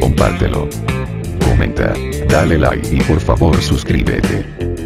Compártelo, comenta, dale like y por favor suscríbete.